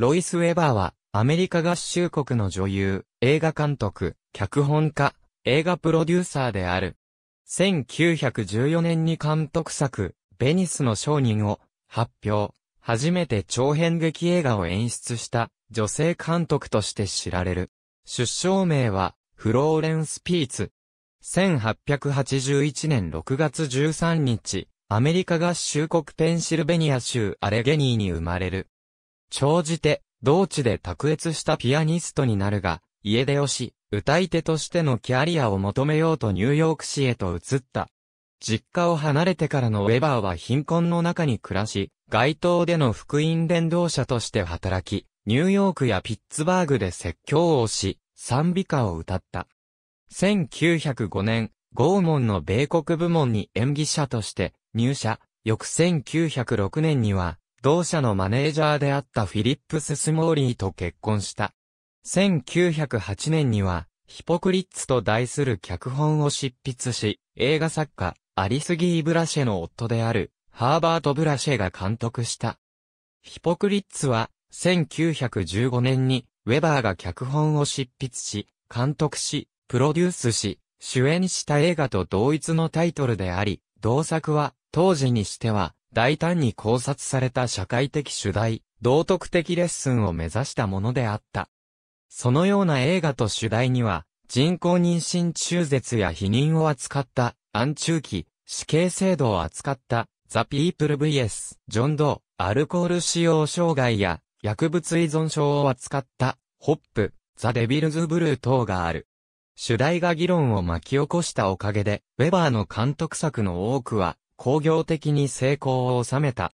ロイス・ウェバーは、アメリカ合衆国の女優、映画監督、脚本家、映画プロデューサーである。1914年に監督作、ベニスの商人を発表。初めて長編劇映画を演出した女性監督として知られる。出生名はフローレンス・ピーツ。1881年6月13日、アメリカ合衆国ペンシルベニア州アレゲニーに生まれる。長じて、同地で卓越したピアニストになるが、家出をし、歌い手としてのキャリアを求めようとニューヨーク市へと移った。実家を離れてからのウェバーは貧困の中に暮らし、街頭での福音伝道者として働き、ニューヨークやピッツバーグで説教をし、賛美歌を歌った。1905年、ゴーモンの米国部門に演技者として入社、翌1906年には、同社のマネージャーであったフィリップス・スモーリーと結婚した。1908年には、Hypocritesと題する脚本を執筆し、映画作家、アリス・ギー・ブラシェの夫である、ハーバート・ブラシェが監督した。Hypocritesは、1915年に、ウェバーが脚本を執筆し、監督し、プロデュースし、主演した映画と同一のタイトルであり、同作は、当時にしては、大胆に考察された社会的主題、道徳的レッスンを目指したものであった。そのような映画と主題には、人工妊娠中絶や避妊を扱った、暗中期、死刑制度を扱った、ザ・ピープル vs ジョン・ドー、アルコール使用障害や、薬物依存症を扱った、ホップ、ザ・デビルズ・ブルー等がある。主題が議論を巻き起こしたおかげで、ウェバーの監督作の多くは、興行的に成功を収めた。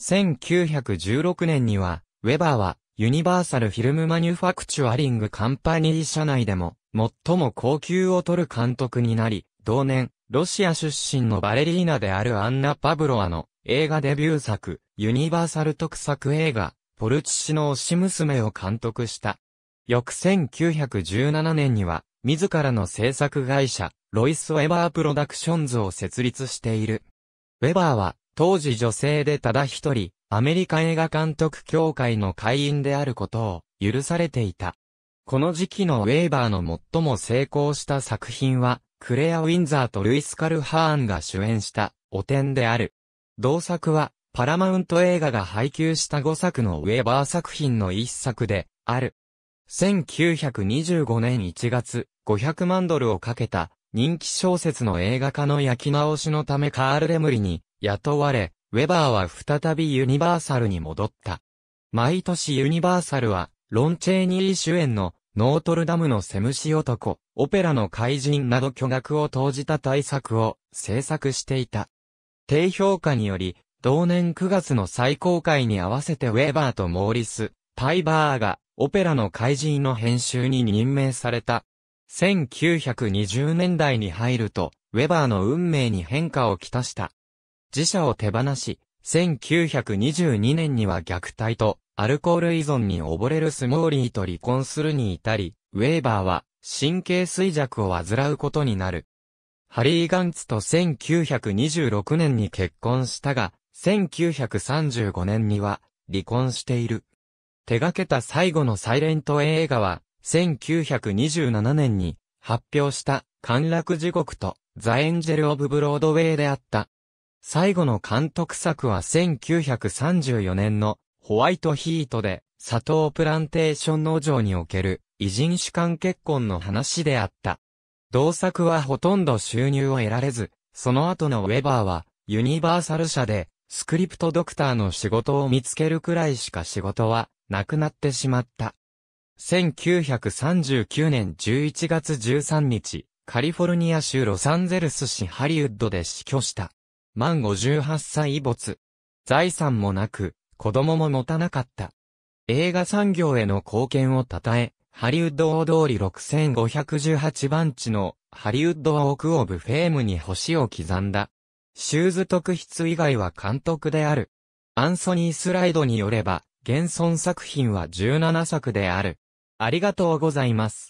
1916年には、ウェバーは、ユニバーサル・フィルム・マニュファクチュアリング・カンパニー社内でも、最も高給を取る監督になり、同年、ロシア出身のバレリーナであるアンナ・パブロワの映画デビュー作、ユニバーサル特作映画、ポルチシの推し娘を監督した。翌1917年には、自らの制作会社、ロイス・ウェバー・プロダクションズを設立している。ウェバーは、当時女性でただ一人、アメリカ映画監督協会の会員であることを許されていた。この時期のウェバーの最も成功した作品は、クレア・ウィンザーとルイス・カルハーンが主演した、お天である。同作は、パラマウント映画が配給した5作のウェバー作品の1作で、ある。1925年1月、$500万をかけた、人気小説の映画化の焼き直しのためカール・レムリに雇われ、ウェバーは再びユニバーサルに戻った。毎年ユニバーサルは、ロン・チェーニー主演のノートルダムのセムシ男、オペラの怪人など巨額を投じた大作を制作していた。低評価により、同年9月の再公開に合わせてウェバーとモーリス・パイバーがオペラの怪人の編集に任命された。1920年代に入ると、ウェバーの運命に変化をきたした。自社を手放し、1922年には虐待とアルコール依存に溺れるスモーリーと離婚するに至り、ウェーバーは神経衰弱を患うことになる。ハリー・ガンツと1926年に結婚したが、1935年には離婚している。手掛けた最後のサイレント映画は、1927年に発表した陥落地獄とザ・エンジェル・オブ・ブロードウェイであった。最後の監督作は1934年のホワイトヒートで砂糖プランテーション農場における異人種間結婚の話であった。同作はほとんど収入を得られず、その後のウェバーはユニバーサル社でスクリプトドクターの仕事を見つけるくらいしか仕事はなくなってしまった。1939年11月13日、カリフォルニア州ロサンゼルス市ハリウッドで死去した。満58歳没。財産もなく、子供も持たなかった。映画産業への貢献を称え、ハリウッド大通り6518番地のハリウッド・ウォーク・オブ・フェームに星を刻んだ。シューズ特筆以外は監督である。アンソニー・スライドによれば、現存作品は17作である。ありがとうございます。